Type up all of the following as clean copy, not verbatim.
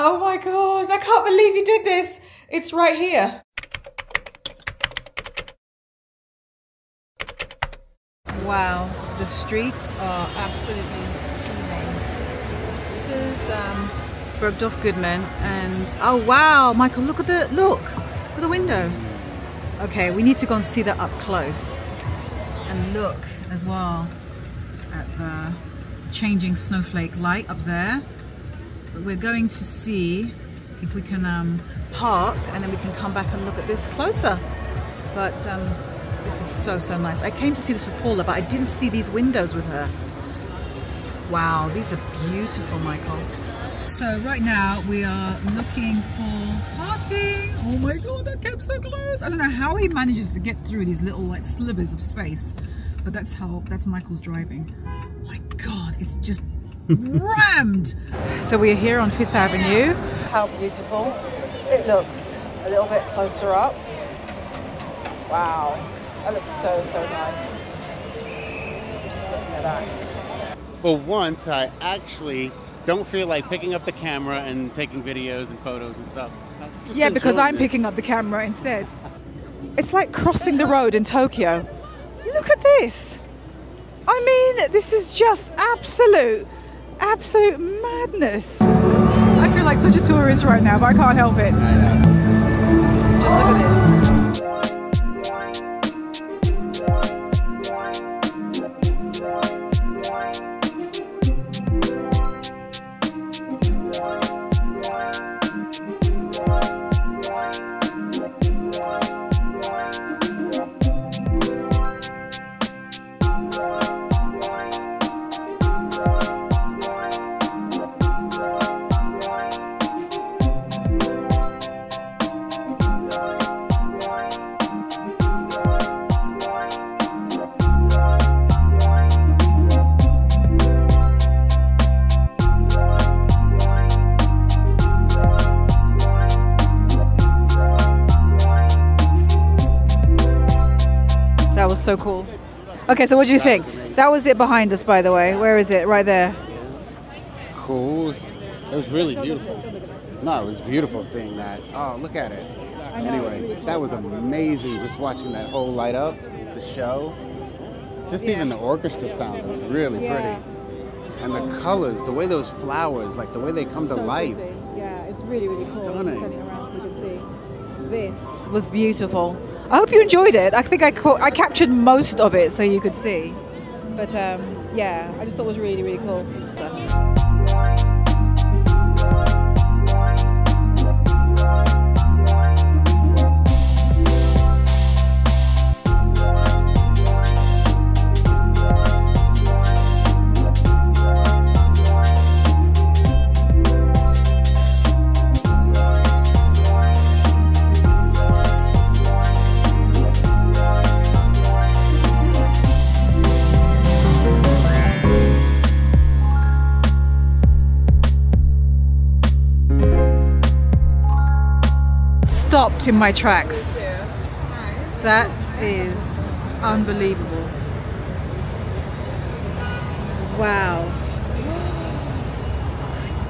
Oh my God, I can't believe you did this. It's right here. Wow, the streets are absolutely teeming. This is Bergdorf Goodman, and oh wow, Michael, look at the window. Okay, we need to go and see that up close, and look as well at the changing snowflake light up there. But we're going to see if we can park, and then we can come back and look at this closer. But this is so nice. I came to see this with Paula, but I didn't see these windows with her. Wow, these are beautiful, Michael. So right now we are looking for parking. Oh my God, I came so close. I don't know how he manages to get through these little like slivers of space, but that's Michael's driving. My God, it's just rammed. So we are here on Fifth Avenue. How beautiful it looks. A little bit closer up. Wow, that looks so nice. Just looking at that. For once, I actually don't feel like picking up the camera and taking videos and photos and stuff. Yeah, because I'm picking up the camera instead. It's like crossing the road in Tokyo. Look at this. I mean, this is just absolute madness. I feel like such a tourist right now, but I can't help it. I know. Just look at this. So cool. Okay, so what do you think? That was it behind us, by the way. Where is it? Right there. Cool. It was really beautiful. No, it was beautiful seeing that. Oh, look at it. Anyway, that was amazing just watching that whole light up, the show. Just even the orchestra sound, it was really pretty. And the colors, the way those flowers, like the way they come to life. Yeah, it's really cool. Stunning. Turning around so you can see. This was beautiful. I hope you enjoyed it. I think I captured most of it so you could see. But yeah, I just thought it was really cool. Stopped in my tracks. That is unbelievable. Wow.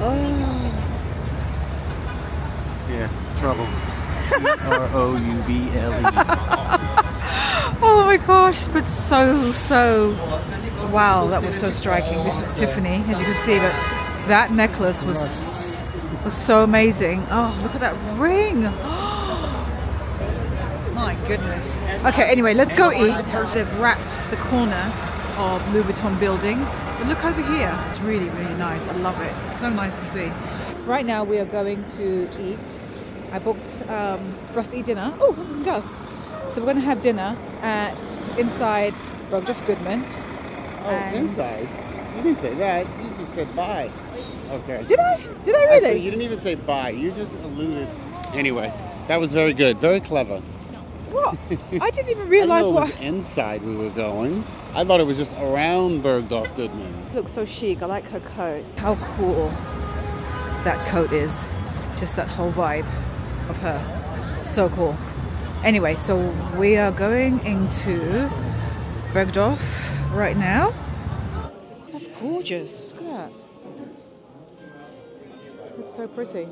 Oh. Yeah, trouble. trouble. Oh my gosh, but so. Wow, that was so striking. This is Tiffany, as you can see, but that necklace was so amazing. Oh, look at that ring. My goodness. Okay, anyway, let's go eat. They've wrapped the corner of Louis Vuitton building. But look over here. It's really nice. I love it. It's so nice to see. Right now we are going to eat. I booked for us to eat dinner. Oh, we can go. So we're going to have dinner at inside Bergdorf Goodman. Oh, inside? You didn't say that. You just said bye. Okay. Did I? Did I really? Actually, you didn't even say bye. You just alluded. Anyway, that was very good. Very clever. What? I didn't even realize what was inside we were going. I thought it was just around Bergdorf Goodman. Looks so chic. I like her coat. How cool that coat is. Just that whole vibe of her. So cool. Anyway, so we are going into Bergdorf right now. That's gorgeous. Look at that. that's so pretty.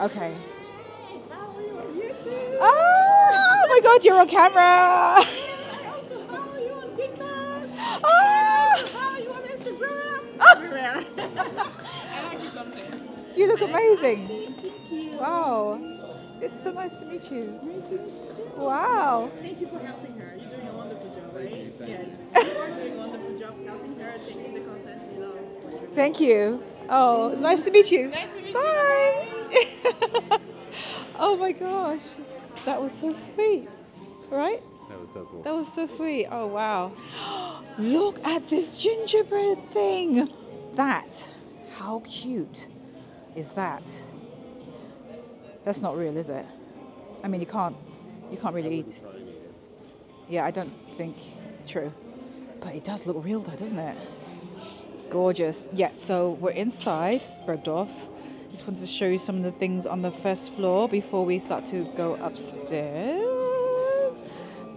Okay. Hey, how are you on YouTube? Oh my God, you're on camera. I also follow you on TikTok. Oh. How are you on Instagram? Oh. Everywhere. I like your content. You look amazing. Thank you. Wow. It's so nice to meet you. Nice to meet you too. Wow. Thank you for helping her. You're doing a wonderful job, right? Thank you. Yes. You are doing a wonderful job helping her, taking the content we love. Thank you. Oh, it's nice to meet you. Nice to meet you. Bye. Oh my gosh. That was so sweet. Right? That was so cool. That was so sweet. Oh wow. Look at this gingerbread thing. That. How cute is that? That's not real, is it? I mean, you can't really eat. Yeah, I don't think true. But it does look real though, doesn't it? Gorgeous. Yeah, so we're inside Bergdorf. Just wanted to show you some of the things on the first floor before we start to go upstairs.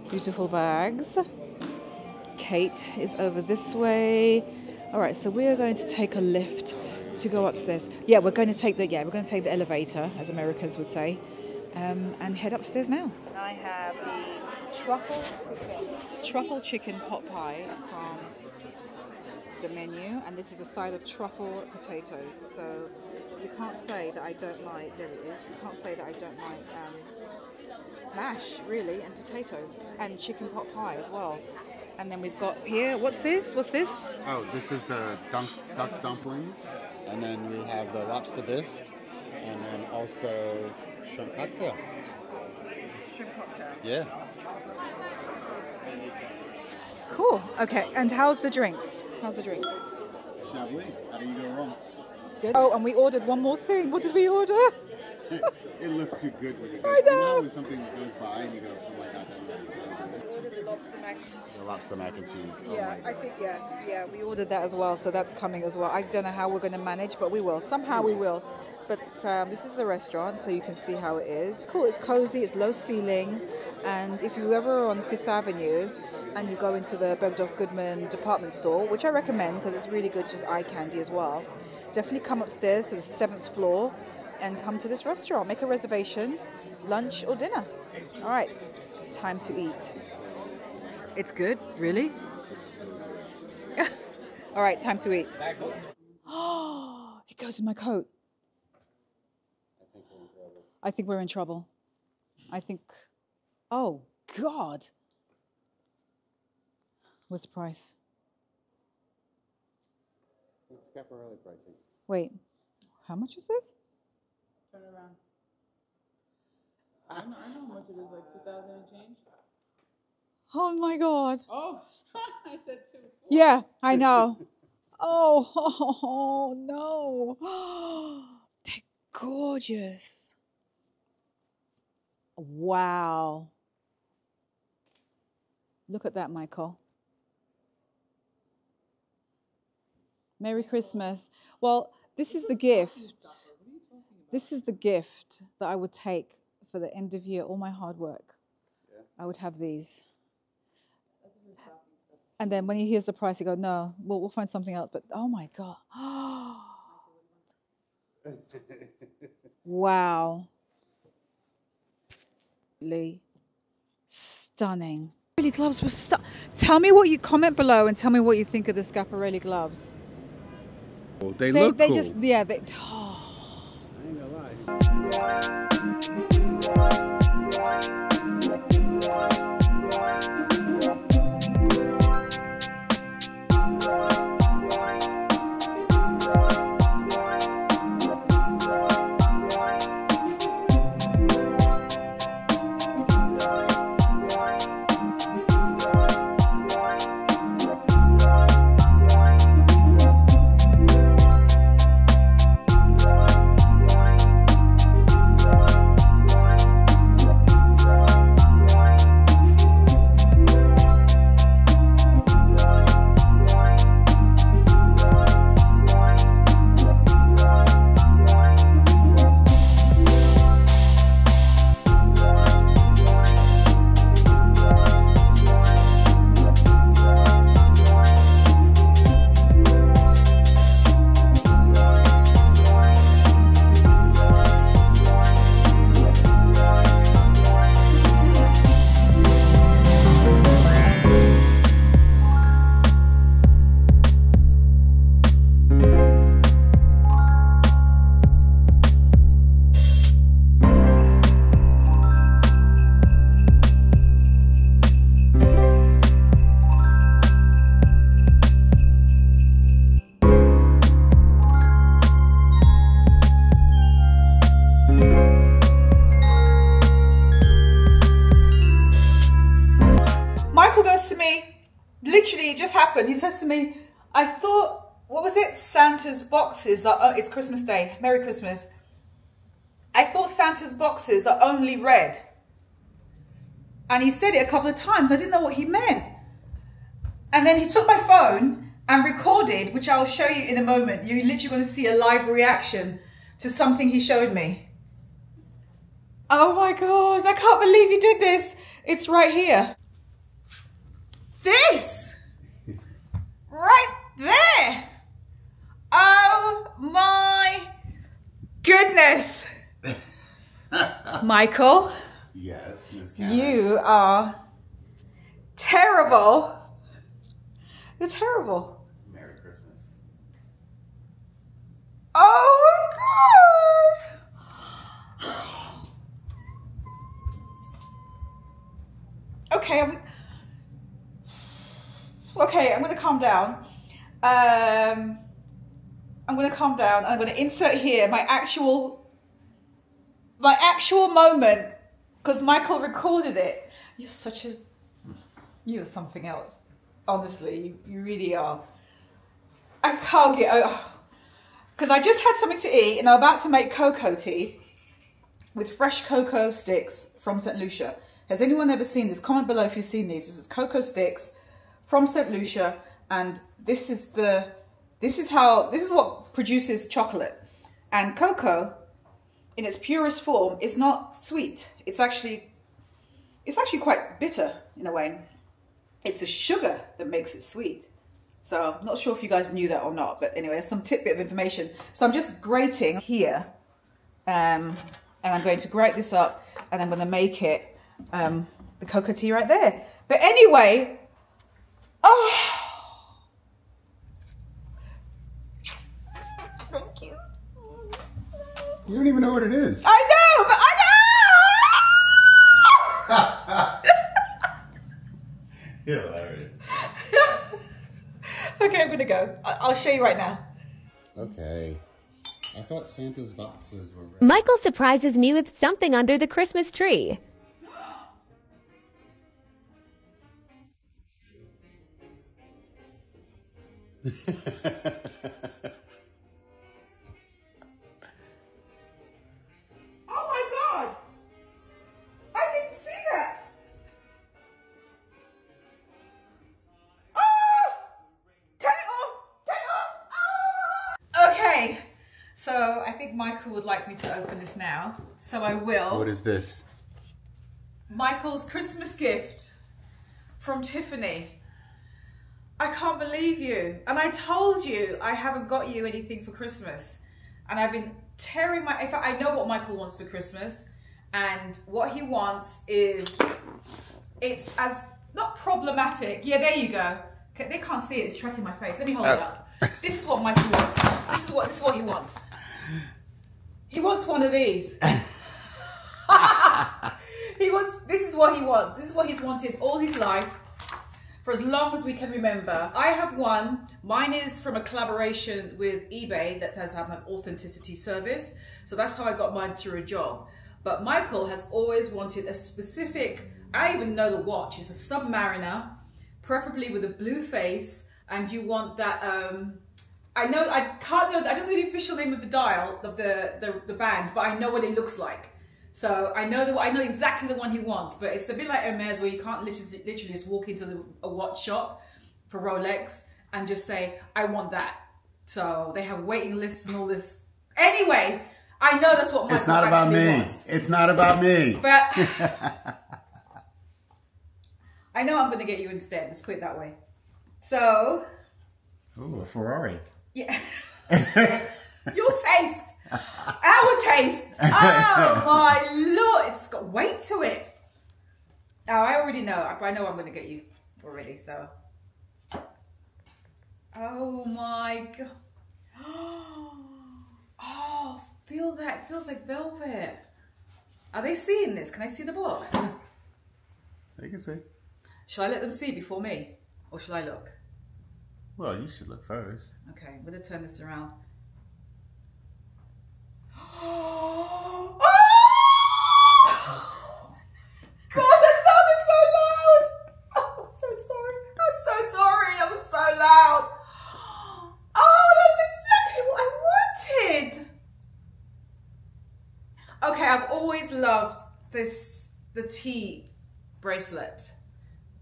Beautiful bags. Kate is over this way. All right, so we are going to take a lift to go upstairs. Yeah, we're going to take the elevator, as Americans would say, and head upstairs now. I have the truffle chicken pot pie from the menu, and this is a side of truffle potatoes, so you can't say that I don't like, there it is, you can't say that I don't like mash, really, and potatoes, and chicken pot pie as well. And then we've got here, what's this? What's this? Oh, this is the duck dumplings, and then we have the lobster bisque, and then also shrimp cocktail. Shrimp cocktail? Yeah. Cool, okay, and how's the drink? How's the drink? Chablis. How do you go wrong? It's good. Oh, and we ordered one more thing. What did we order? It looked too good when it goes. I know. You know when something goes by and you go, oh my God, that looks so good. We ordered the lobster mac and cheese. The lobster mac and cheese. Oh yeah, I think, yeah, we ordered that as well, so that's coming as well. I don't know how we're going to manage, but we will. Somehow we will. But this is the restaurant, so you can see how it is. Cool, it's cozy, it's low ceiling, and if you ever are on Fifth Avenue, and you go into the Bergdorf Goodman department store, which I recommend because it's really good, just eye candy as well. Definitely come upstairs to the 7th floor and come to this restaurant. Make a reservation, lunch or dinner. All right, time to eat. It's good, really? All right, time to eat. Oh, it goes in my coat. I think we're in trouble. I think, oh God. What's the price? It's Schiaparelli pricing. Wait, how much is this? Turn around. I know how much it is, like 2,000 and change. Oh my God. Oh, I said 2. Yeah, I know. Oh no. They're gorgeous. Wow. Look at that, Michael. Merry Christmas. Well, this is the gift. This is the gift that I would take for the end of year, all my hard work. Yeah. I would have these. And then when he hears the price, he goes, no, we'll find something else. But oh my God. Wow. Really stunning. Schiaparelli gloves were stunning. Tell me what you comment below and tell me what you think of the Schiaparelli gloves. They look cool. Just, yeah, they... Oh. I ain't gonna lie. happened, he says to me, I thought, what was it? Santa's boxes are, it's Christmas Day. Merry Christmas. I thought Santa's boxes are only red. And he said it a couple of times. I didn't know what he meant. And then he took my phone and recorded, which I'll show you in a moment. You're literally going to see a live reaction to something he showed me. Oh my God, I can't believe you did this. It's right here. This, right there. Oh my goodness. Michael. Yes, Miss Ganni. You are terrible. You're terrible. Merry Christmas. Oh my God. Okay, I'm going to calm down. I'm going to calm down, and I'm going to insert here my actual moment. Because Michael recorded it. You're such a... You are something else. Honestly, you really are. I can't get over... Because I just had something to eat and I'm about to make cocoa tea with fresh cocoa sticks from St Lucia. Has anyone ever seen this? Comment below if you've seen these. This is cocoa sticks from St Lucia, and this is what produces chocolate. And cocoa in its purest form is not sweet. It's actually quite bitter in a way. It's the sugar that makes it sweet. So I'm not sure if you guys knew that or not, but anyway, some tidbit of information. So I'm just grating here, and I'm going to grate this up, and I'm going to make it the cocoa tea right there. But anyway, oh, thank you. You don't even know what it is. I know, but I know. You're hilarious. Okay, I'm gonna go. I'll show you right now. Okay. I thought Santa's boxes were red. Michael surprises me with something under the Christmas tree. So I think Michael would like me to open this now, so I will. What is this? Michael's Christmas gift from Tiffany. I can't believe you. And I told you I haven't got you anything for Christmas. And I've been tearing my... In fact, I know what Michael wants for Christmas. And what he wants is... It's as... Not problematic. Yeah, there you go. They can't see it. It's tracking my face. Let me hold it up. This is what Michael wants. This is what he wants. He wants one of these. This is what he wants. This is what he's wanted all his life, for as long as we can remember. I have one. Mine is from a collaboration with eBay that does have an authenticity service. So that's how I got mine through a job. But Michael has always wanted a specific, I even know the watch. It's a Submariner, preferably with a blue face. And you want that, I don't know the official name of the dial, of the band, but I know what it looks like. So I know exactly the one he wants, but it's a bit like Omer's, where you can't literally just walk into a watch shop for Rolex and just say, I want that. So they have waiting lists and all this. Anyway, I know that's what Michael actually wants. It's not about me. But I know I'm going to get you instead, let's put it that way. So, ooh, a Ferrari. Yeah. Your taste. Our taste. Oh my Lord, it's got weight to it. Oh, I already know. I know I'm going to get you already. So, oh my God. Oh, feel that. It feels like velvet. Are they seeing this? Can I see the box? They can see. Shall I let them see before me? Or shall I look? Well, you should look first. Okay, I'm going to turn this around. Oh! God, that sounded so loud! Oh, I'm so sorry. I'm so sorry. That was so Okay, I've always loved this, the tea bracelet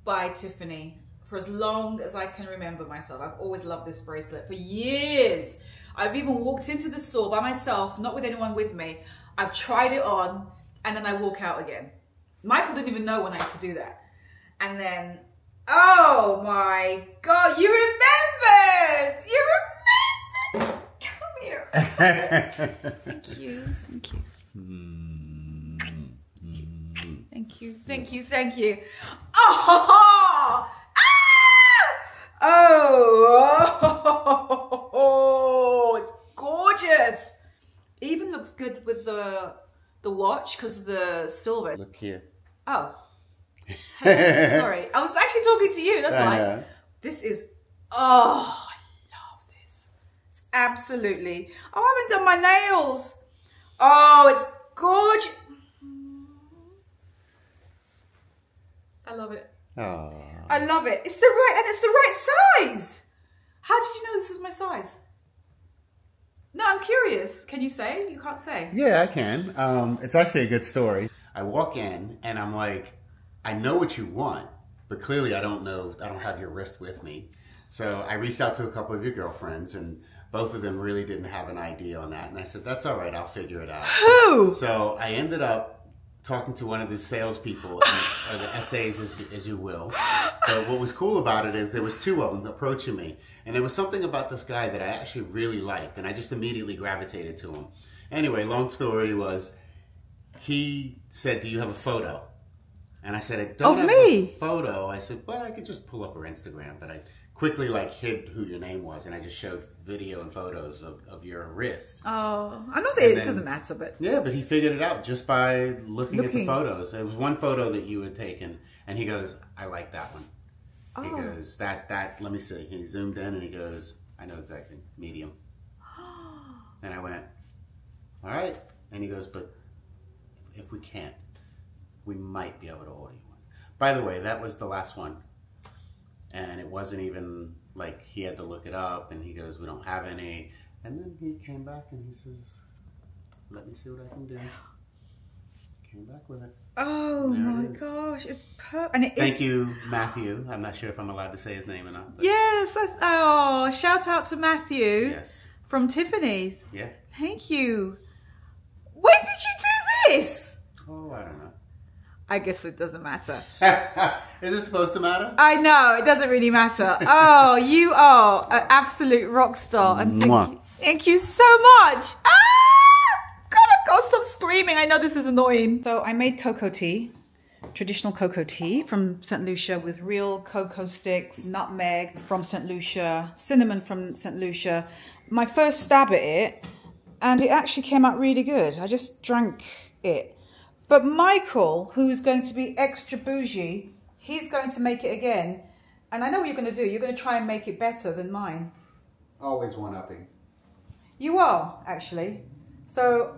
by Tiffany. For as long as I can remember myself, I've always loved this bracelet for years. I've even walked into the store by myself, not with anyone with me. I've tried it on and then I walk out again. Michael didn't even know when I used to do that. And then, oh my God, you remembered! You remembered! Come here. Thank you. Thank you. Thank you. Thank you. Thank you. Oh! Ah! Oh! It's gorgeous. It even looks good with the watch because of the silver. Look here. Oh. Hey, sorry. I was actually talking to you. That's why. This is... Oh, I love this. It's absolutely... Oh, I haven't done my nails. Oh, it's gorgeous. I love it. Aww. I love it. It's the right... And it's the right size. How did you know this was my size? No, I'm curious. Can you say? You can't say. Yeah, I can. It's actually a good story. I walk in and I'm like... I know what you want, but clearly I don't know, I don't have your wrist with me. So I reached out to a couple of your girlfriends and both of them really didn't have an idea on that. And I said, that's all right, I'll figure it out. Who? So I ended up talking to one of the salespeople, or the SAs as you will. But what was cool about it is there was two of them approaching me. And there was something about this guy that I actually really liked and I just immediately gravitated to him. Anyway, long story was, he said, do you have a photo? And I said, I don't have a photo. I said, well, I could just pull up her Instagram. But I quickly like hid who your name was. And I just showed video and photos of your wrist. Oh, I know that it doesn't matter, but. Yeah, but he figured it out just by looking at the photos. It was one photo that you had taken. And he goes, I like that one. Oh. He goes, that, let me see. He zoomed in and he goes, I know exactly, medium. And I went, all right. And he goes, but if we can't, we might be able to order you one. By the way, that was the last one. And it wasn't even like he had to look it up and he goes, we don't have any. And then he came back and he says, let me see what I can do. Came back with it. Oh my gosh, it's perfect. And it is. Thank you, Matthew. I'm not sure if I'm allowed to say his name or not. But... Yes. Oh, shout out to Matthew. Yes. From Tiffany's. Yeah. Thank you. When did you do this? Oh, I don't know. I guess it doesn't matter. Is it supposed to matter? I know, it doesn't really matter. Oh, you are an absolute rock star. And thank you so much. Ah! God, I've got to stop screaming. I know this is annoying. So I made cocoa tea, traditional cocoa tea from St. Lucia with real cocoa sticks, nutmeg from St. Lucia, cinnamon from St. Lucia. My first stab at it, and it actually came out really good. I just drank it. But Michael, who's going to be extra bougie, he's going to make it again. And I know what you're going to do. You're going to try and make it better than mine. Always one-upping. You are, actually. So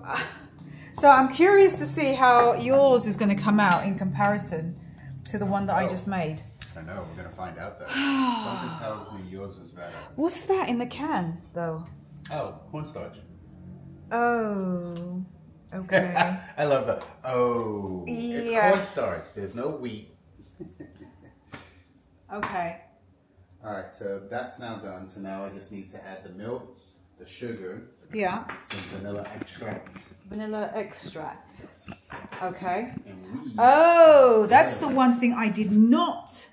I'm curious to see how yours is going to come out in comparison to the one that I just made. I know. We're going to find out, though. Something tells me yours is better. What's that in the can, though? Oh, cornstarch. Oh... Okay. I love that. Oh, yeah. It's cornstarch. There's no wheat. Okay. All right, so that's now done. So now I just need to add the milk, the sugar, some vanilla extract. Vanilla extract. Okay. Oh, that's the one thing I did not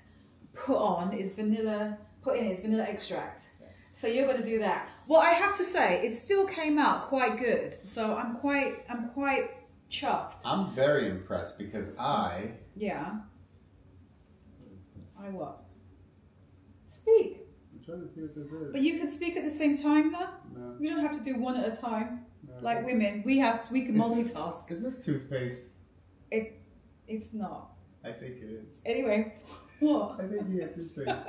put on is vanilla. Put in is vanilla extract. Yes. So you're going to do that. Well, I have to say, it still came out quite good. So I'm quite chuffed. I'm very impressed because I... Yeah. I what? Speak. I'm trying to see what this is. But you can speak at the same time now? No. We don't have to do one at a time. No. Like women, we can multitask. Is this toothpaste? It's not. I think it is. Anyway, what? I think you have toothpaste.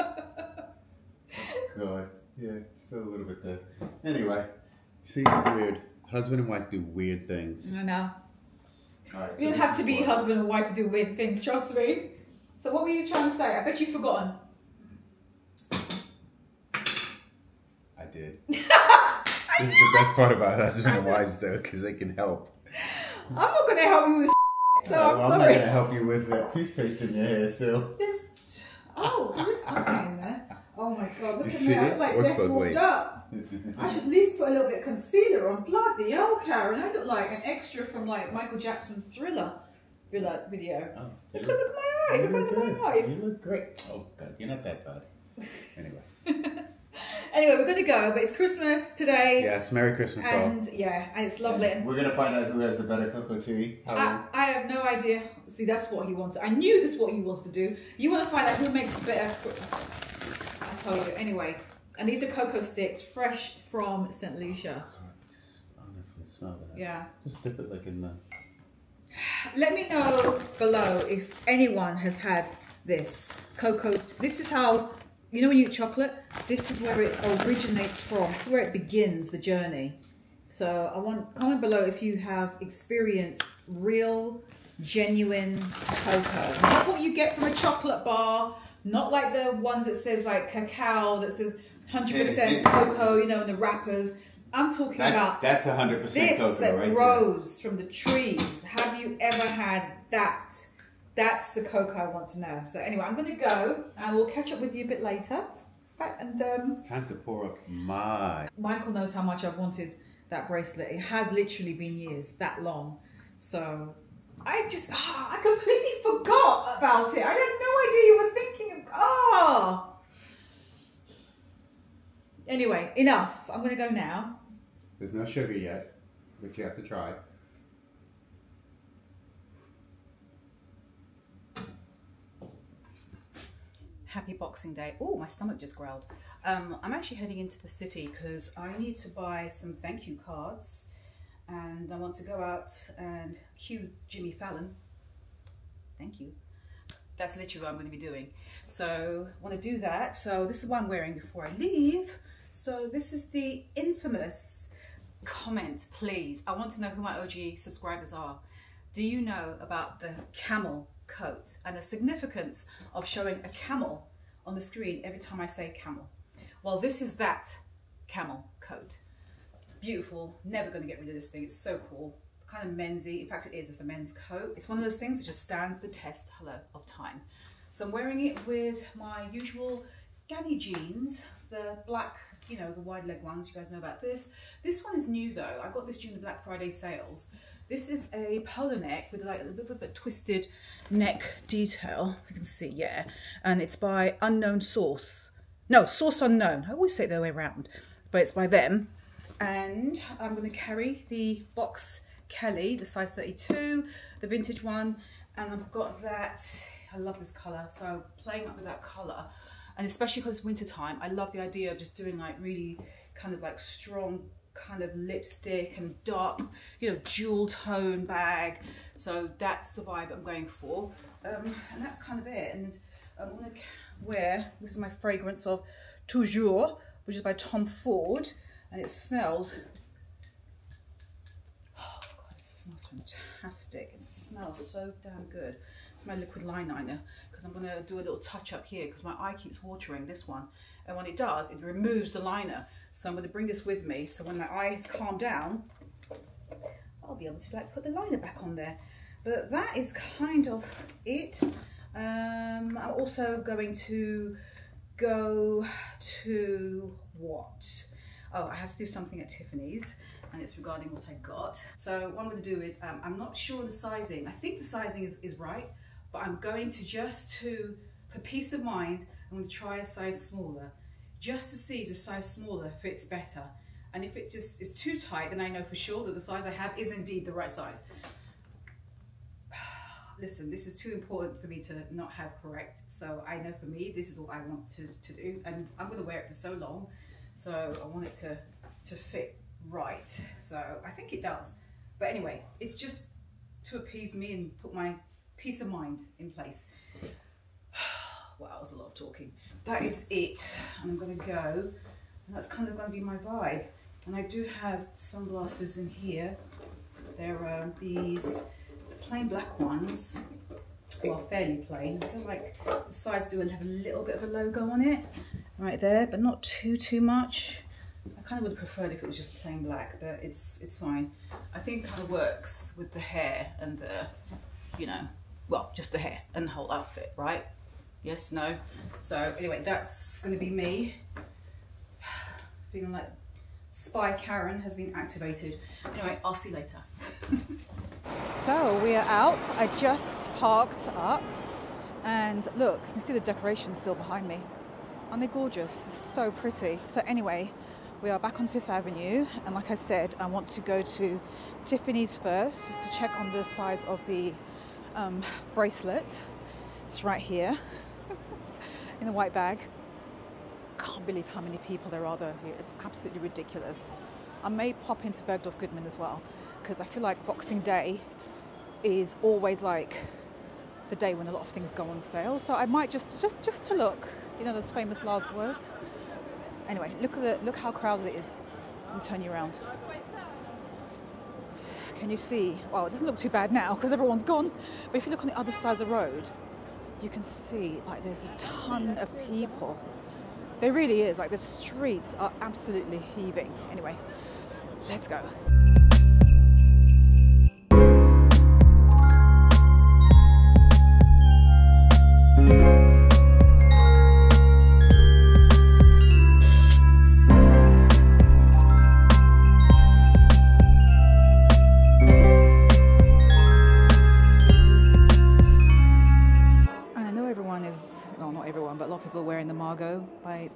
God. Yeah, still a little bit there. Anyway, see, weird. Husband and wife do weird things. I know. All right, so you'll have to be husband and wife to do weird things, trust me. So what were you trying to say? I bet you've forgotten. I did. This is the best part about husband and wives, though, because they can help. I'm not going to help you with shit, so I'm sorry. I'm not going to help you with that toothpaste in your hair still. There's, oh, there is something in there. Oh my God, look at me, I look like death walked up. I should at least put a little bit of concealer on. Bloody hell, Karen, I look like an extra from like Michael Jackson's Thriller video. Oh, look at my eyes, look at my eyes. You look great. Oh God, you're not that bad. Anyway. Anyway, we're gonna go, but it's Christmas today. Yes, Merry Christmas and all. Yeah, and it's lovely. And we're gonna find out who has the better cocoa tea. I have no idea. See, that's what he wants. I knew this is what he wants to do. You want to find out who makes better. I told you. Anyway, and these are cocoa sticks, fresh from St Lucia. Oh, God, just honestly smell that. Yeah. Just dip it like in the. Let me know below if anyone has had this cocoa. This is how. You know when you eat chocolate, this is where it originates from. This is where it begins the journey. So I want, comment below if you have experienced real, genuine cocoa. Not what you get from a chocolate bar, not like the ones that says like cacao, that says 100% cocoa, you know, in the wrappers. I'm talking about that's 100% this that right grows from the trees. Have you ever had that? That's the cocoa I want to know. So anyway, I'm going to go and we'll catch up with you a bit later. Right, and time to pour up my... Michael knows how much I've wanted that bracelet. It has literally been years, that long. So I just, I completely forgot about it. I had no idea you were thinking of, Anyway, enough. I'm going to go now. There's no sugar yet, which you have to try. Happy Boxing Day. Oh, my stomach just growled. I'm actually heading into the city because I need to buy some thank you cards and I want to go out and cue Jimmy Fallon. Thank you. That's literally what I'm going to be doing. So I want to do that. So this is what I'm wearing before I leave. So this is the infamous comment, please. I want to know who my OG subscribers are. Do you know about the camel coat and the significance of showing a camel on the screen every time I say camel? Well, this is that camel coat. Beautiful, never going to get rid of this thing. It's so cool, kind of mensy. In fact, it is, it's a men's coat. It's one of those things that just stands the test of time. So I'm wearing it with my usual Ganni jeans, the black, you know, the wide leg ones. You guys know about this. This one is new though. I got this during the Black Friday sales. This is a polo neck with like a little bit of a twisted neck detail, if you can see, yeah. And it's by Unknown Source. No, Source Unknown. I always say it the way around, but it's by them. And I'm going to carry the Box Kelly, the size 32, the vintage one. And I've got that. I love this colour, so I'm playing up with that colour. And especially because it's winter time, I love the idea of just doing like really kind of like strong kind of lipstick and dark, you know, jewel tone bag. So that's the vibe I'm going for, and that's kind of it. And I'm gonna wear, this is my fragrance of Toujours, which is by Tom Ford, and it smells, oh God, it smells fantastic. It smells so damn good. It's my liquid liner, because I'm gonna do a little touch up here because my eye keeps watering, this one, and when it does, it removes the liner. So I'm going to bring this with me, so when my eye has calmed down, I'll be able to like put the liner back on there. But that is kind of it. I'm also going to go to what? Oh, I have to do something at Tiffany's, and it's regarding what I got. So what I'm going to do is, I'm not sure the sizing. I think the sizing is right, but I'm going to just to, for peace of mind, I'm going to try a size smaller. Just to see the size smaller fits better. And if it just is too tight, then I know for sure that the size I have is indeed the right size. Listen, this is too important for me to not have correct. So I know for me, this is what I want to do. And I'm gonna wear it for so long. So I want it to fit right. So I think it does. But anyway, it's just to appease me and put my peace of mind in place. Wow, that was a lot of talking. That is it, and I'm gonna go, and that's kind of gonna be my vibe. And I do have sunglasses in here. They're these plain black ones, well, fairly plain. I feel like the size do have a little bit of a logo on it, right there, but not too much. I kind of would have preferred if it was just plain black, but it's fine. I think it kind of works with the hair and the, you know, well, just the hair and the whole outfit, right? Yes, no? So anyway, that's gonna be me. Feeling like Spy Karen has been activated. Anyway, I'll see you later. So we are out. I just parked up and look, you can see the decorations still behind me. Aren't they gorgeous? It's so pretty. So anyway, we are back on Fifth Avenue, and like I said, I want to go to Tiffany's first just to check on the size of the bracelet. It's right here in the white bag. Can't believe how many people there are though here. It's absolutely ridiculous. I may pop into Bergdorf Goodman as well, because I feel like Boxing Day is always like the day when a lot of things go on sale. So I might just to look, you know, those famous last words. Anyway, look how crowded it is. I'm turning around. Can you see? Well, it doesn't look too bad now because everyone's gone. But if you look on the other side of the road, you can see like there's a ton of people. There really is, like the streets are absolutely heaving. Anyway, let's go.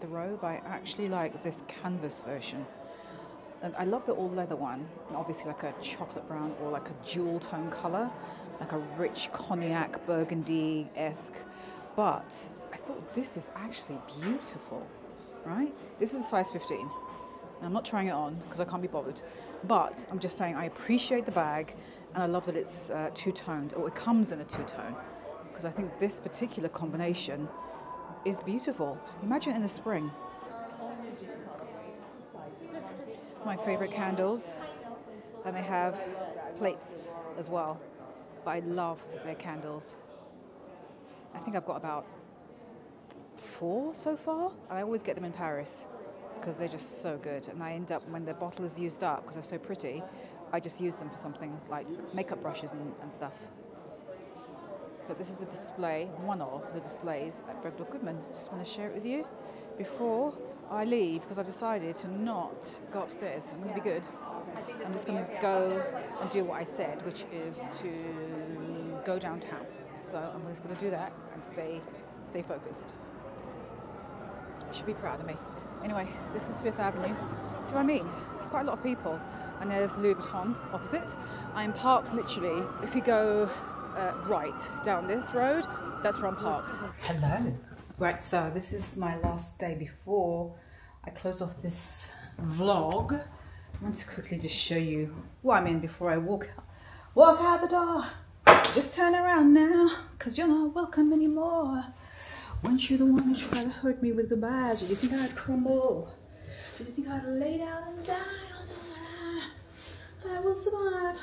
The robe, I actually like this canvas version, and I love the all leather one, and obviously like a chocolate brown or like a jewel tone color, like a rich cognac burgundy-esque. But I thought this is actually beautiful, right? This is a size 15 and I'm not trying it on because I can't be bothered, but I'm just saying I appreciate the bag, and I love that it's two-toned, or it comes in a two-tone, because I think this particular combination is beautiful. Imagine in the spring. My favorite candles, and they have plates as well, but I love their candles. I think I've got about 4 so far. I always get them in Paris because they're just so good, and I end up, when the bottle is used up because they're so pretty, I just use them for something like makeup brushes and stuff. But this is the display, one of the displays at Bergdorf Goodman. Just want to share it with you before I leave, because I've decided to not go upstairs. I'm going to be good. I'm just going to go and do what I said, which is to go downtown. So I'm just going to do that and stay focused. I should be proud of me. Anyway, this is Fifth Avenue. See what I mean? There's quite a lot of people. And there's Louis Vuitton opposite. I'm parked literally, if you go right down this road, that's where I'm parked. Hello. Right, so this is my last day before I close off this vlog. I'm going to quickly just show you what I'm in before I walk out the door. Just turn around now, because you're not welcome anymore. Weren't you the one who tried to hurt me with goodbyes? Did you think I'd crumble? Did you think I'd lay down and die? Oh, no, I will survive.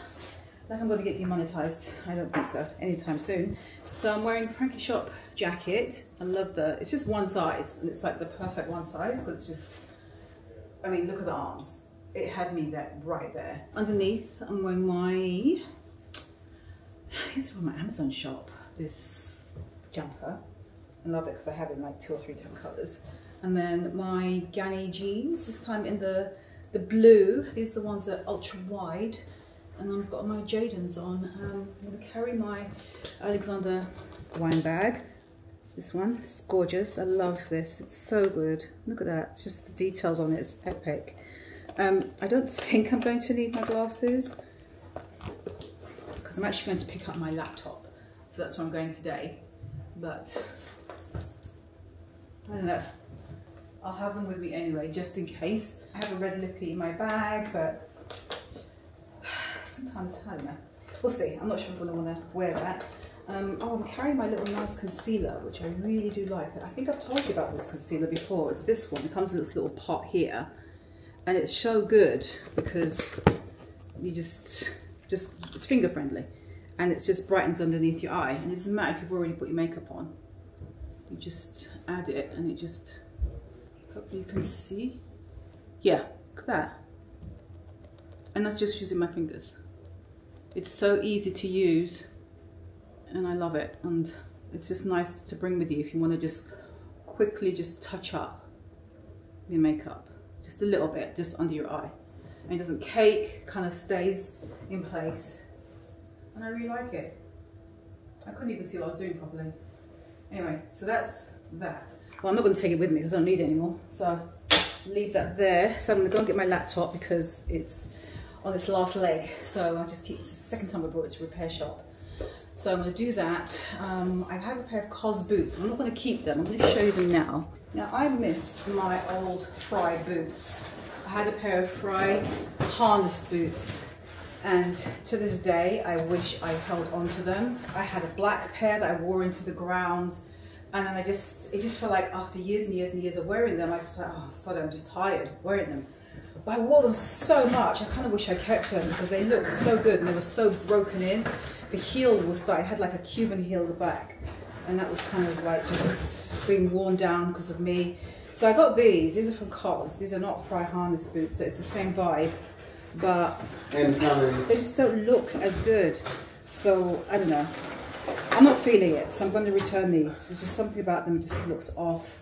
Like I'm going to get demonetized. I don't think so anytime soon. So I'm wearing the Frankie Shop jacket. I love the, it's just one size, and it's like the perfect one size, because it's just, I mean, look at the arms. It had me there, right there. Underneath, I'm wearing my, it's from my Amazon shop, this jumper. I love it because I have it in like 2 or 3 different colors. And then my Ganni jeans, this time in the blue. These are the ones that are ultra wide. And I've got my Jadens on. I'm going to carry my Alexander wine bag. This one, it's gorgeous. I love this. It's so good. Look at that. Just the details on it is epic. I don't think I'm going to need my glasses, because I'm actually going to pick up my laptop. So that's where I'm going today. But I don't know. I'll have them with me anyway, just in case. I have a red lippy in my bag, but sometimes, I don't know. We'll see. I'm not sure I'm going to want to wear that. Oh, I'm carrying my little nice concealer, which I really do like. I think I've told you about this concealer before. It's this one. It comes in this little pot here. And it's so good because you just it's finger friendly. And it just brightens underneath your eye. And it doesn't matter if you've already put your makeup on. You just add it, and it just, hopefully you can see. Yeah, look at that. And that's just using my fingers. It's so easy to use and I love it, and it's just nice to bring with you if you want to just quickly just touch up your makeup just a little bit, just under your eye, and it doesn't cake, kind of stays in place, and I really like it. I couldn't even see what I was doing properly. Anyway, so that's that. Well, I'm not going to take it with me because I don't need it anymore, so leave that there. So I'm going to go and get my laptop because it's on its last leg, so I'll just keep this. It's the second time I brought it to a repair shop, so I'm going to do that. I have a pair of COS boots. I'm not going to keep them, I'm going to show you them now. Now I miss my old Fry boots. I had a pair of Fry harness boots, and to this day I wish I held on to them. I had a black pair that I wore into the ground, and then it just felt like after years and years and years of wearing them, I just thought, oh sorry, I'm just tired wearing them. But I wore them so much, I kind of wish I kept them because they looked so good and they were so broken in. The heel was started, it had like a Cuban heel at the back, and that was kind of like just being worn down because of me. So I got these are from COS. These are not Fry harness boots, so it's the same vibe, but they just don't look as good. So I don't know, I'm not feeling it, so I'm going to return these. There's just something about them just looks off.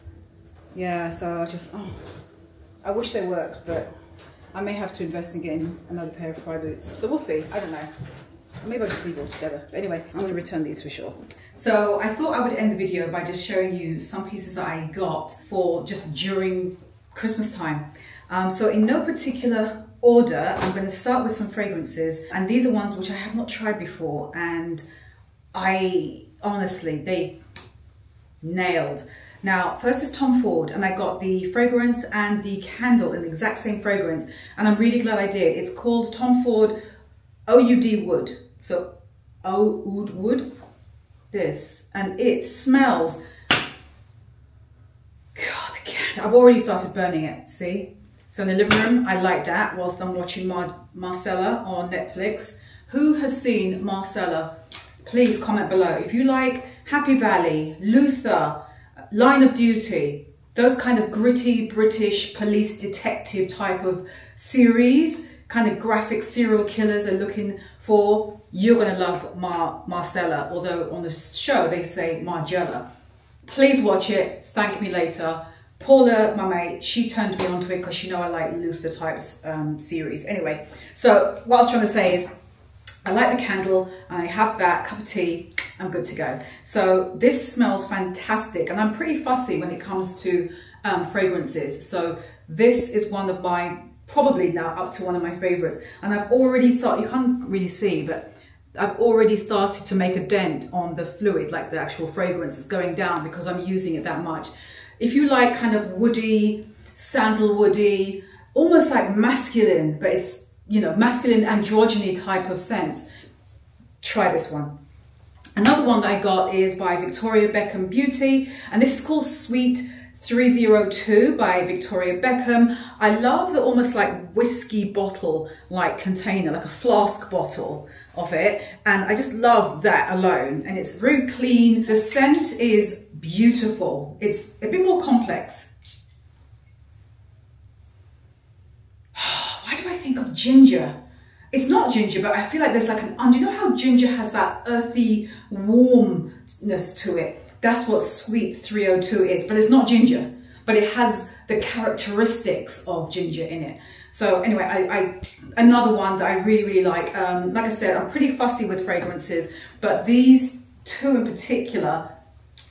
Yeah, so I just, oh, I wish they worked, but I may have to invest in getting another pair of Fry boots. So we'll see, I don't know. Maybe I'll just leave it all together. But anyway, I'm going to return these for sure. So I thought I would end the video by just showing you some pieces that I got for just during Christmas time. So in no particular order, I'm going to start with some fragrances. And these are ones which I have not tried before. And I honestly, they nailed. Now, first is Tom Ford, and I got the fragrance and the candle in the exact same fragrance. And I'm really glad I did. It's called Tom Ford OUD Wood. So OUD Wood, this. And it smells, God, the candle. I've already started burning it, see? So in the living room, I light that whilst I'm watching Marcella on Netflix. Who has seen Marcella? Please comment below. If you like Happy Valley, Luther, Line of Duty, those kind of gritty British police detective type of series, kind of graphic serial killers are looking for, you're going to love Marcella, although on the show they say Margella. Please watch it, thank me later. Paula, my mate, she turned me onto it because she know I like Luther types series. Anyway, so what I was trying to say is I like the candle, and I have that cup of tea, I'm good to go. So this smells fantastic, and I'm pretty fussy when it comes to fragrances. So this is one of my, probably now up to one of my favorites. And I've already started, you can't really see, but I've already started to make a dent on the fluid, like the actual fragrance is going down because I'm using it that much. If you like kind of woody, sandalwoody, almost like masculine, but it's, you know, masculine androgyny type of sense, try this one. Another one that I got is by Victoria Beckham Beauty, and this is called Sweet 302 by Victoria Beckham. I love the almost like whiskey bottle like container, like a flask bottle of it, and I just love that alone, and it's very clean. The scent is beautiful. It's a bit more complex. Why do I think of ginger? It's not ginger, but I feel like there's like an under, you know how ginger has that earthy warmness to it? That's what Sweet 302 is, but it's not ginger, but it has the characteristics of ginger in it. So anyway, I another one that I really, really like I said, I'm pretty fussy with fragrances, but these two in particular,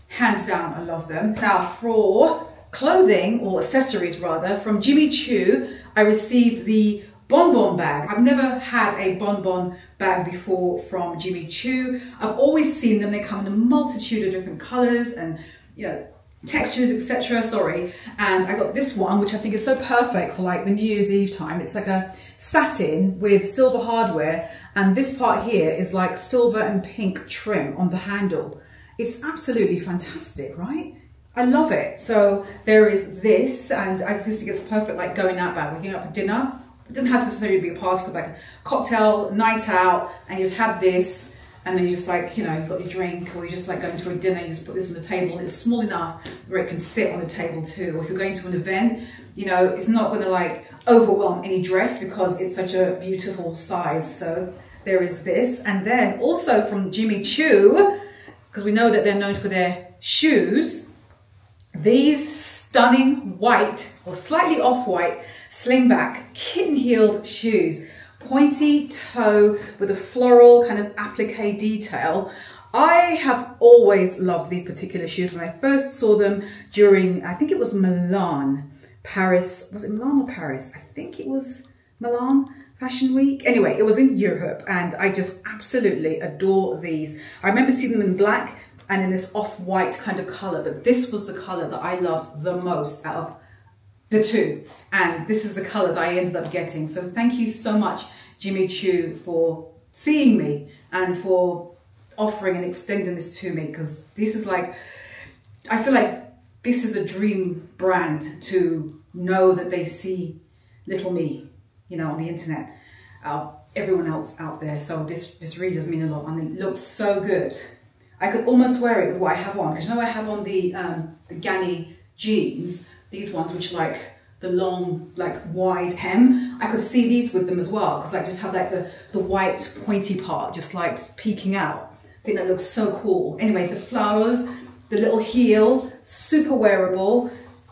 hands down, I love them. Now for clothing, or accessories rather, from Jimmy Choo, I received the bonbon bag. I've never had a bonbon bag before from Jimmy Choo. I've always seen them. They come in a multitude of different colors and, you know, textures, etc. Sorry. And I got this one, which I think is so perfect for like the New Year's Eve time. It's like a satin with silver hardware. And this part here is like silver and pink trim on the handle. It's absolutely fantastic, right? I love it. So there is this, and I just think it's perfect, like going out bag, like going out for dinner. It doesn't have to necessarily be a party bag. Cocktails, night out, and you just have this, and then you just like, you know, you've got your drink, or you're just like going to a dinner, you just put this on the table, and it's small enough where it can sit on the table too. Or if you're going to an event, You know, it's not going to like overwhelm any dress because it's such a beautiful size. So there is this. And then also from Jimmy Choo, because we know that they're known for their shoes, these stunning white or slightly off-white slingback kitten-heeled shoes, pointy toe with a floral kind of applique detail. I have always loved these particular shoes. When I first saw them during, I think it was Milan, Paris, was it Milan or Paris? I think it was Milan Fashion Week. Anyway, it was in Europe and I just absolutely adore these. I remember seeing them in black and in this off-white kind of color, but this was the color that I loved the most out of the two. And this is the color that I ended up getting. So thank you so much, Jimmy Choo, for seeing me and for offering and extending this to me, because this is like, I feel like this is a dream brand to know that they see little me, you know, on the internet, of everyone else out there. So this really does mean a lot, and it looks so good. I could almost wear it with what I have on, because you know I have on the Ganni jeans, these ones which like the long, like wide hem. I could see these with them as well, because like just have like the white pointy part just like peeking out. I think that looks so cool. Anyway, the flowers, the little heel, super wearable.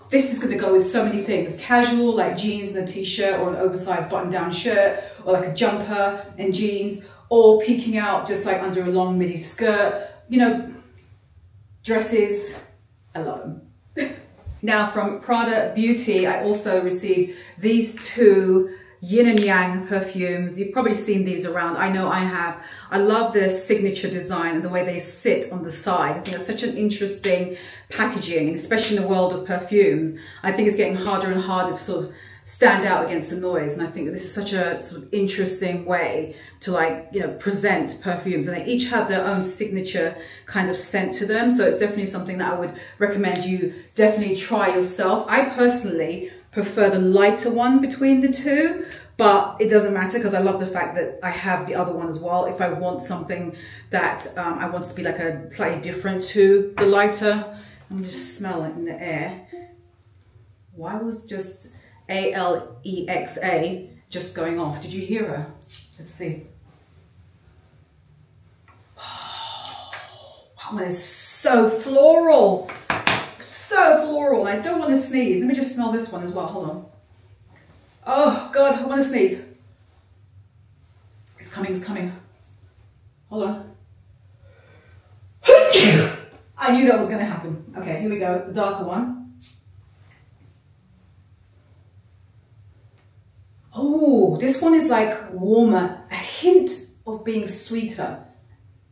This is going to go with so many things. Casual, like jeans and a t-shirt, or an oversized button-down shirt, or like a jumper and jeans, or peeking out just like under a long midi skirt. You know, dresses, I love them. Now from Prada Beauty, I also received these two yin and yang perfumes. You've probably seen these around. I know I have. I love their signature design and the way they sit on the side. I think that's such an interesting packaging, especially in the world of perfumes. I think it's getting harder and harder to sort of stand out against the noise, and I think this is such a sort of interesting way to, like, you know, present perfumes, and they each have their own signature kind of scent to them. So it's definitely something that I would recommend you definitely try yourself. I personally prefer the lighter one between the two, but it doesn't matter because I love the fact that I have the other one as well if I want something that I want to be like a slightly different to the lighter. Let me just smell it in the air. Why was just Alexa just going off? Did you hear her? Let's see. Oh, wow, that is so floral. So floral. I don't want to sneeze. Let me just smell this one as well. Hold on. Oh, God, I want to sneeze. It's coming, it's coming. Hold on. I knew that was going to happen. Okay, here we go. The darker one. Oh, this one is like warmer, a hint of being sweeter,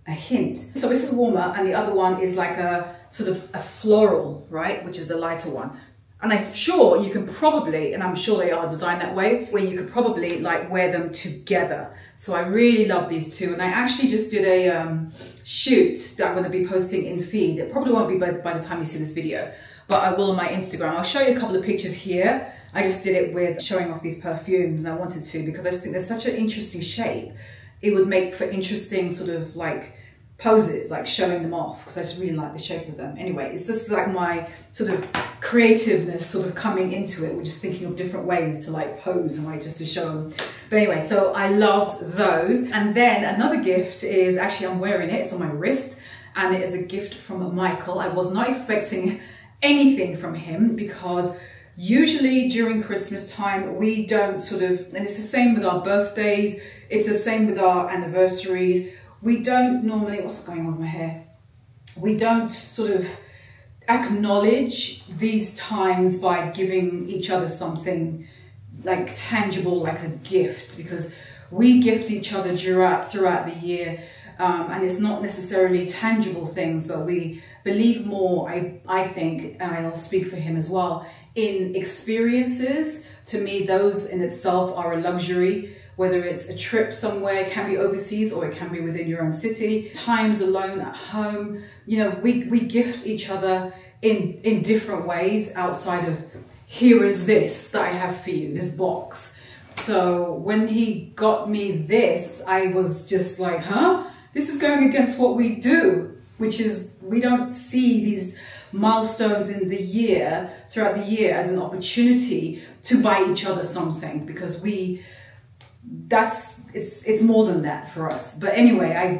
a hint. So this is warmer and the other one is like a sort of a floral, right? Which is the lighter one. And I'm sure you can probably, and I'm sure they are designed that way, where you could probably like wear them together. So I really love these two. And I actually just did a shoot that I'm going to be posting in feed. It probably won't be by the time you see this video, but I will on my Instagram. I'll show you a couple of pictures here. I just did it with showing off these perfumes, and I wanted to because I just think they're such an interesting shape. It would make for interesting sort of like poses, like showing them off, because I just really like the shape of them. Anyway, it's just like my sort of creativeness sort of coming into it. We're just thinking of different ways to like pose and like just to show them. But anyway, so I loved those. And then another gift is, actually I'm wearing it, it's on my wrist, and it is a gift from Michael. I was not expecting anything from him because usually during Christmas time, we don't sort of, and it's the same with our birthdays, it's the same with our anniversaries. We don't normally, what's going on with my hair? We don't sort of acknowledge these times by giving each other something like tangible, like a gift, because we gift each other throughout the year. And it's not necessarily tangible things, but we believe more, I think, and I'll speak for him as well, in experiences. To me, those in itself are a luxury, whether it's a trip somewhere, it can be overseas or it can be within your own city, times alone at home. You know, we gift each other in different ways outside of, here is this that I have for you, this box. So when he got me this, I was just like, huh? This is going against what we do, which is we don't see these milestones in the year, throughout the year, as an opportunity to buy each other something, because it's more than that for us. But anyway,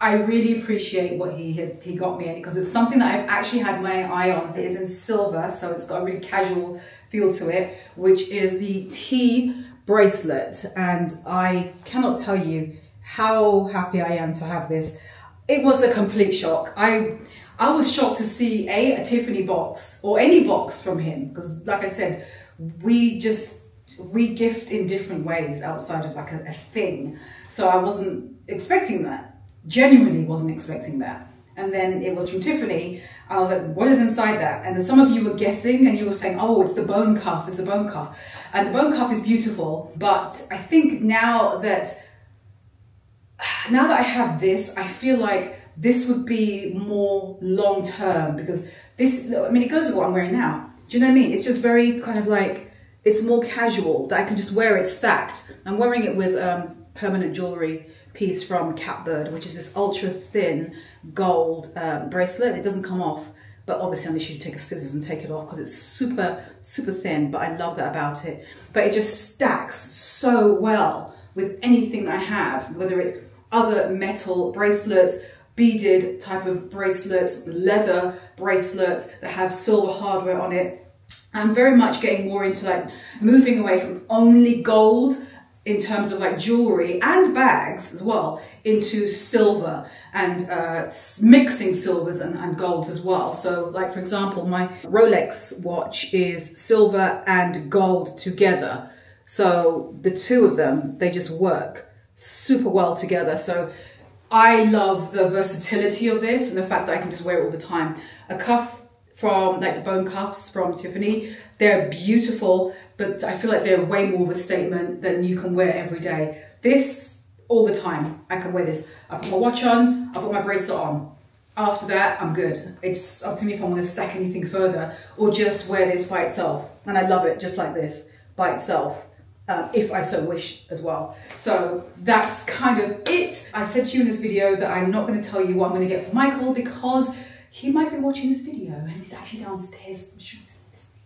I really appreciate what he got me, because it's something that I've actually had my eye on. It is in silver, so it's got a really casual feel to it, which is the tea bracelet. And I cannot tell you how happy I am to have this. It was a complete shock. I was shocked to see a Tiffany box, or any box from him, because like I said, we gift in different ways outside of like a thing. So I wasn't expecting that, genuinely wasn't expecting that. And then it was from Tiffany. I was like, what is inside that? And then some of you were guessing and you were saying, oh, it's the bone cuff, it's the bone cuff. And the bone cuff is beautiful, but I think now that I have this, I feel like this would be more long-term, because this, I mean, it goes with what I'm wearing now. Do you know what I mean? It's just very kind of like, it's more casual, that I can just wear it stacked. I'm wearing it with permanent jewellery piece from Catbird, which is this ultra thin gold bracelet. It doesn't come off, but obviously unless you take a scissors and take it off, because it's super, super thin, but I love that about it. But it just stacks so well with anything that I have, whether it's other metal bracelets, beaded type of bracelets, leather bracelets that have silver hardware on it. I'm very much getting more into like moving away from only gold in terms of like jewelry and bags as well, into silver and mixing silvers and golds as well. So like, for example, my Rolex watch is silver and gold together. So the two of them, they just work super well together. So I love the versatility of this and the fact that I can just wear it all the time. A cuff from like the bone cuffs from Tiffany, they're beautiful, but I feel like they're way more of a statement than you can wear every day. This, all the time, I can wear this. I put my watch on, I put my bracelet on. After that, I'm good. It's up to me if I want to stack anything further or just wear this by itself. And I love it just like this, by itself, if I so wish as well. So that's kind of it. I said to you in this video that I'm not going to tell you what I'm going to get for Michael, because he might be watching this video and he's actually downstairs. I'm sure he's listening.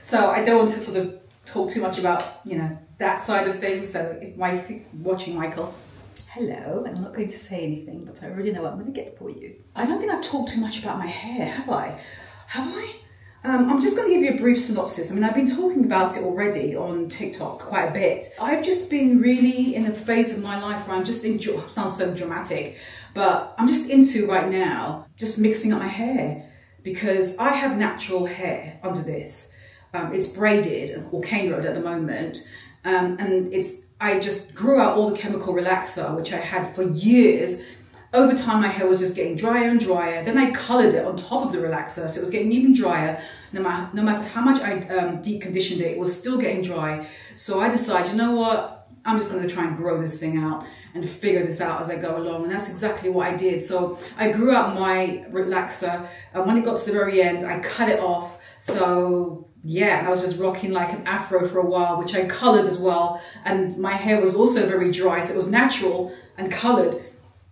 So I don't want to sort of talk too much about, you know, that side of things. So if you're watching, Michael, hello. I'm not going to say anything, but I already know what I'm going to get for you. I don't think I've talked too much about my hair, have I? Have I? I'm just going to give you a brief synopsis. I mean, I've been talking about it already on TikTok quite a bit. I've just been really in a phase of my life where I'm just enjoying, sounds so dramatic, but I'm just into right now, just mixing up my hair, because I have natural hair under this. It's braided or cane rod at the moment. And I just grew out all the chemical relaxer, which I had for years. Over time, my hair was just getting drier and drier. Then I coloured it on top of the relaxer, so it was getting even drier. No matter how much I deep conditioned it, it was still getting dry. So I decided, you know what? I'm just going to try and grow this thing out and figure this out as I go along. And that's exactly what I did. So I grew out my relaxer, and when it got to the very end, I cut it off. So yeah, I was just rocking like an afro for a while, which I coloured as well. And my hair was also very dry, so it was natural and coloured,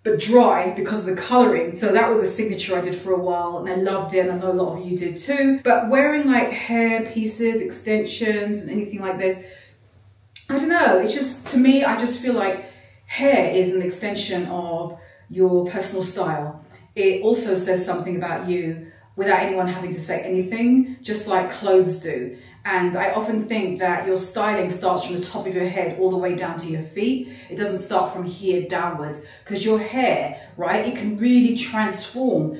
but dry because of the colouring. So that was a signature I did for a while and I loved it, and I know a lot of you did too. But wearing like hair pieces, extensions and anything like this, I don't know, it's just, to me, I just feel like hair is an extension of your personal style. It also says something about you without anyone having to say anything, just like clothes do. And I often think that your styling starts from the top of your head all the way down to your feet. It doesn't start from here downwards, because your hair, right, it can really transform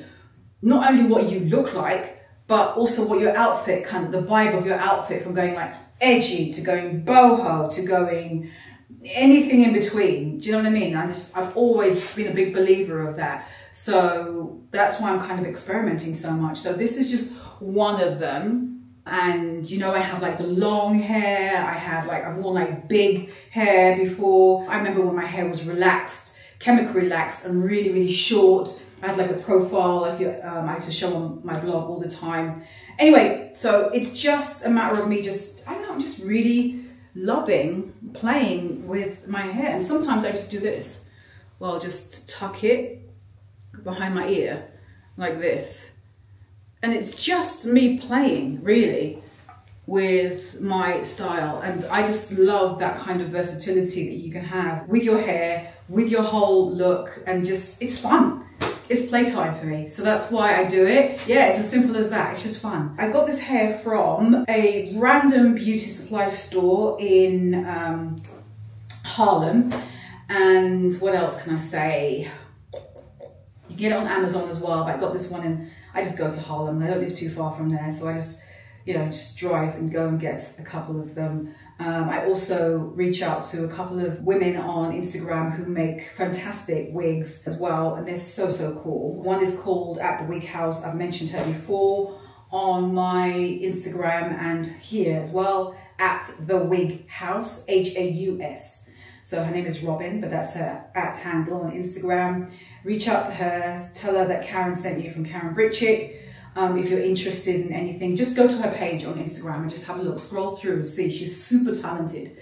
not only what you look like, but also what your outfit, kind of the vibe of your outfit, from going like edgy to going boho to going anything in between. Do you know what I mean? I've always been a big believer of that. So that's why I'm kind of experimenting so much. So this is just one of them. And you know, I have like the long hair, I've worn like big hair before. I remember when my hair was relaxed, chemical relaxed, and really, really short. I had like a profile, like I used to show on my blog all the time. Anyway, so it's just a matter of me just, I don't know, I'm just really loving playing with my hair. And sometimes I just do this. Well, just tuck it behind my ear like this. And it's just me playing, really, with my style. And I just love that kind of versatility that you can have with your hair, with your whole look, and just, it's fun. It's playtime for me, so that's why I do it. Yeah, it's as simple as that, it's just fun. I got this hair from a random beauty supply store in Harlem, and what else can I say? You get it on Amazon as well, but I got this one in, I just go to Harlem, I don't live too far from there, so I just, you know, just drive and go and get a couple of them. I also reach out to a couple of women on Instagram who make fantastic wigs as well, and they're so, so cool. One is called The Wig House. I've mentioned her before on my Instagram and here as well, The Wig House, H-A-U-S. So her name is Robin, but that's her @ handle on Instagram. Reach out to her, tell her that Karen sent you from Karen Britchick. If you're interested in anything, just go to her page on Instagram and just have a look, scroll through and see. She's super talented.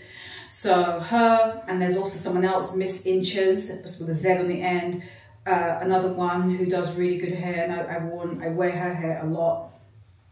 So her, and there's also someone else, Miss Inches, with a Z on the end. Another one who does really good hair, and I wear her hair a lot.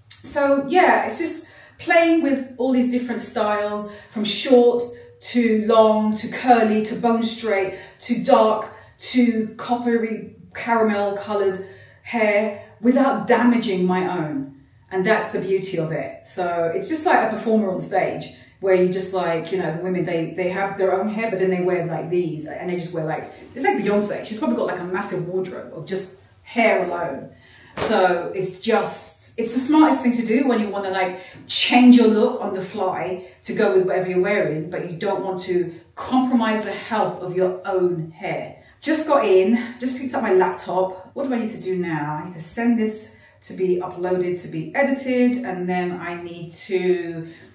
So yeah, it's just playing with all these different styles, from short to long to curly to bone straight to dark to coppery caramel coloured hair, without damaging my own. And that's the beauty of it. So it's just like a performer on stage where you just like, you know, the women, they have their own hair, but then they wear like these, and they just wear like, it's like Beyonce. She's probably got like a massive wardrobe of just hair alone. So it's just, it's the smartest thing to do when you want to like change your look on the fly to go with whatever you're wearing, but you don't want to compromise the health of your own hair. Just got in, just picked up my laptop. What do I need to do now? I need to send this to be uploaded, to be edited, and then I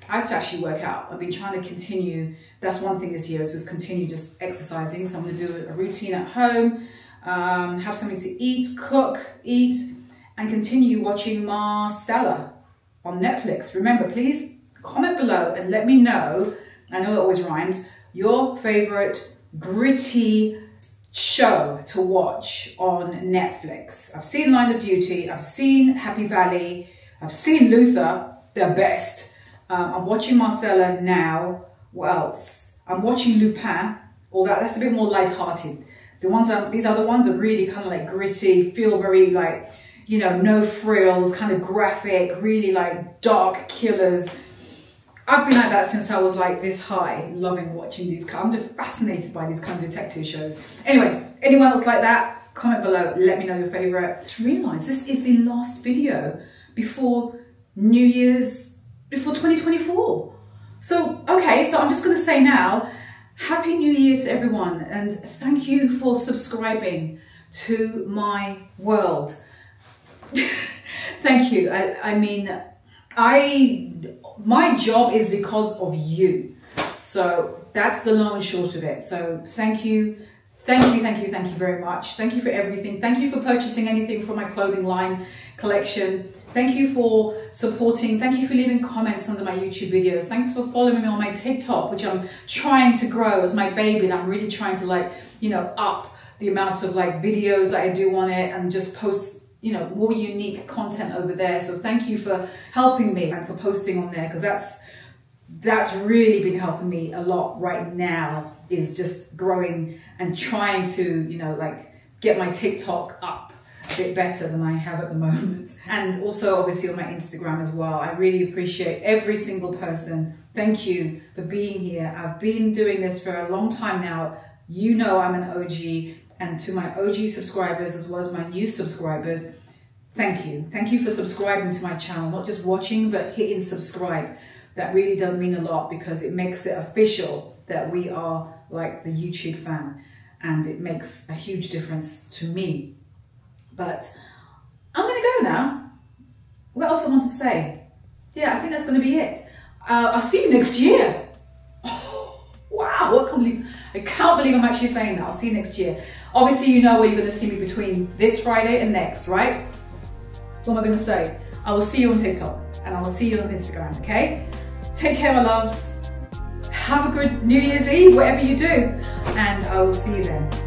have to actually work out. I've been trying to continue, that's one thing this year, is just continue just exercising. So I'm gonna do a routine at home, have something to eat, cook, eat, and continue watching Marcella on Netflix. Remember, please comment below and let me know, I know it always rhymes, your favorite gritty show to watch on Netflix. I've seen Line of Duty, I've seen Happy Valley, I've seen Luther, the best. I'm watching Marcella now. What else? I'm watching Lupin, although that's a bit more lighthearted. These other ones are really kind of like gritty, feel very like, you know, no frills, kind of graphic, really like dark killers. I've been like that since I was like this high, loving watching these. I'm just fascinated by these kind of detective shows. Anyway, anyone else like that? Comment below, let me know your favorite. Just realize this is the last video before New Year's, before 2024. So, okay, so I'm just gonna say now, Happy New Year to everyone, and thank you for subscribing to my world. Thank you, my job is because of you. So that's the long and short of it. So thank you. Thank you, thank you, thank you very much. Thank you for everything. Thank you for purchasing anything from my clothing line collection. Thank you for supporting. Thank you for leaving comments under my YouTube videos. Thanks for following me on my TikTok, which I'm trying to grow as my baby. And I'm really trying to like, you know, up the amount of like videos that I do on it and just post, you know, more unique content over there. So thank you for helping me and for posting on there, because that's really been helping me a lot right now, is just growing and trying to, you know, like get my TikTok up a bit better than I have at the moment. And also obviously on my Instagram as well. I really appreciate every single person. Thank you for being here. I've been doing this for a long time now. You know I'm an OG. And to my OG subscribers as well as my new subscribers, thank you. Thank you for subscribing to my channel, not just watching, but hitting subscribe. That really does mean a lot, because it makes it official that we are like the YouTube fan, and it makes a huge difference to me. But I'm gonna go now. What else I want to say? Yeah, I think that's gonna be it. I'll see you next year. Oh, wow, I can't believe I'm actually saying that. I'll see you next year. Obviously, you know where you're going to see me between this Friday and next, right? What am I going to say? I will see you on TikTok, and I will see you on Instagram, okay? Take care, my loves. Have a good New Year's Eve, whatever you do. And I will see you then.